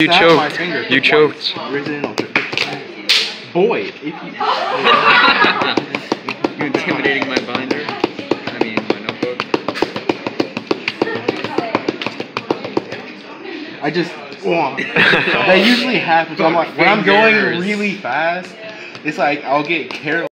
You choked. You choked. Boy, if you... You're intimidating my binder. I mean, my notebook. I just... Oh. That usually happens. I'm like, when I'm going really fast, it's like I'll get careless.